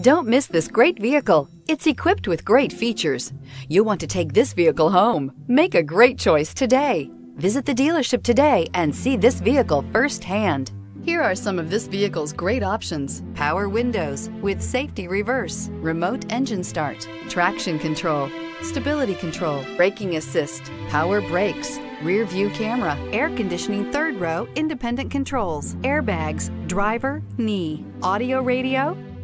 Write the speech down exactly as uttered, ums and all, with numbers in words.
Don't miss this great vehicle. It's equipped with great features. You'll want to take this vehicle home. Make a great choice today. Visit the dealership today and see this vehicle firsthand. Here are some of this vehicle's great options: power windows with safety reverse, remote engine start, traction control, stability control, braking assist, power brakes, rear view camera, air conditioning third row, independent controls, airbags, driver, knee, audio radio,